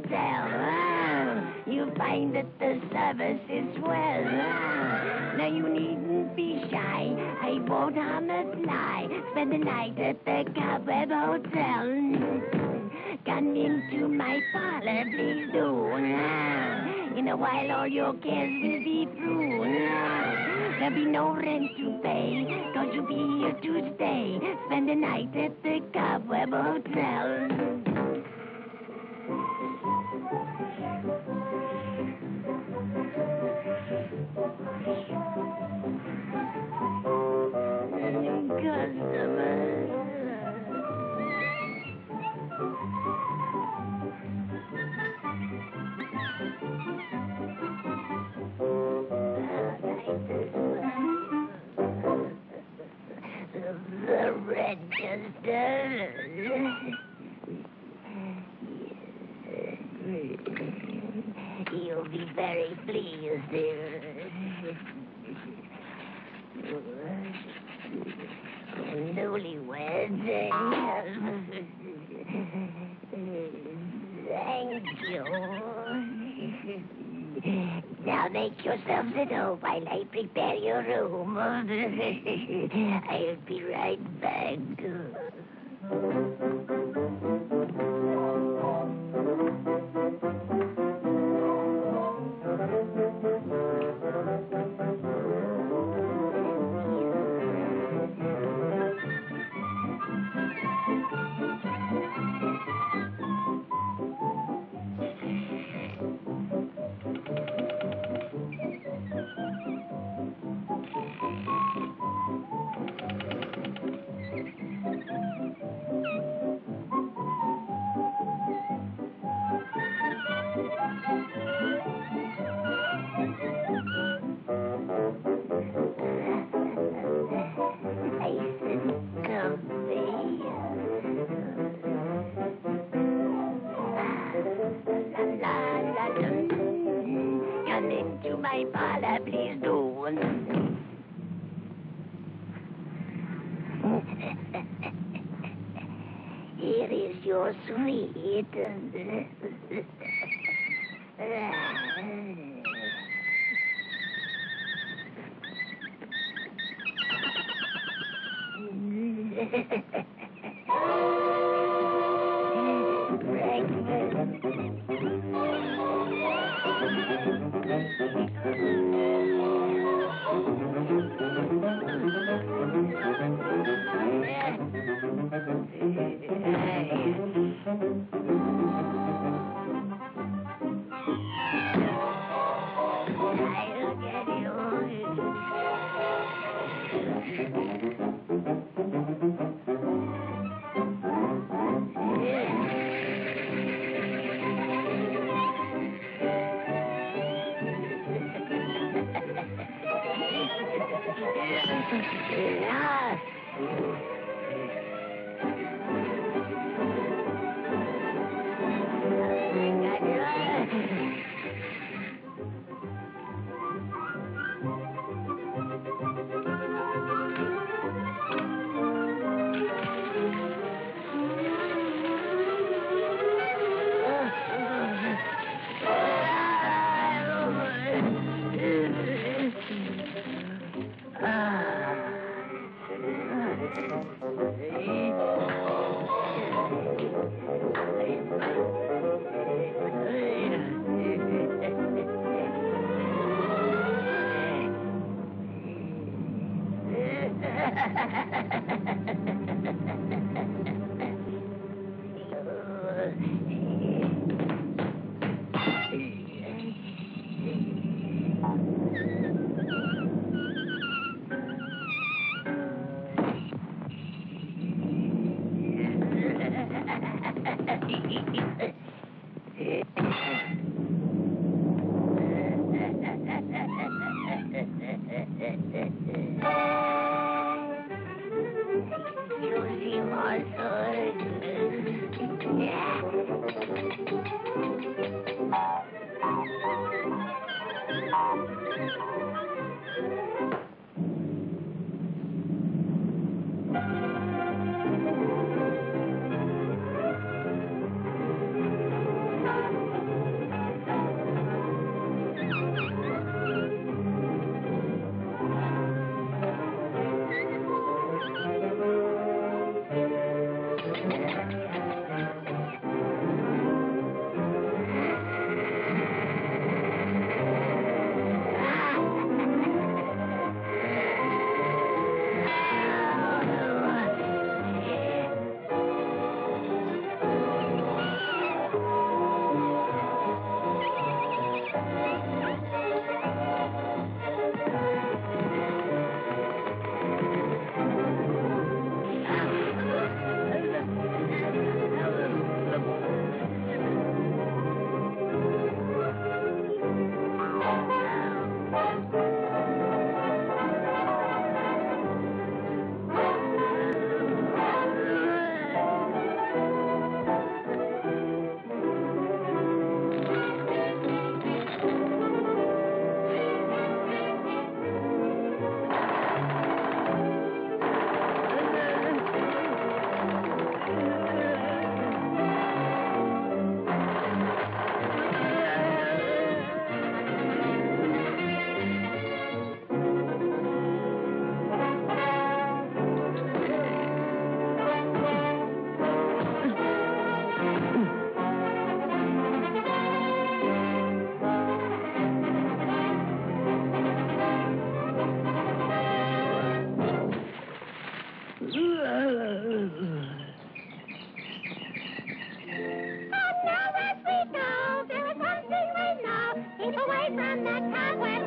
hotel. You find that the service is swell. Now you needn't be shy. I won't harm a fly. Spend the night at the Cobweb Hotel. Come into my parlor, please do. In a while, all your cares will be through. There'll be no rent to pay, 'cause you'll be here to stay. Spend the night at the Cobweb Hotel. The register. You'll be very pleased, newlyweds. Thank you. Now make yourselves at home while I prepare your room. I'll be right back. Come into my parlor, please do. Here is your suite. from the cobweb.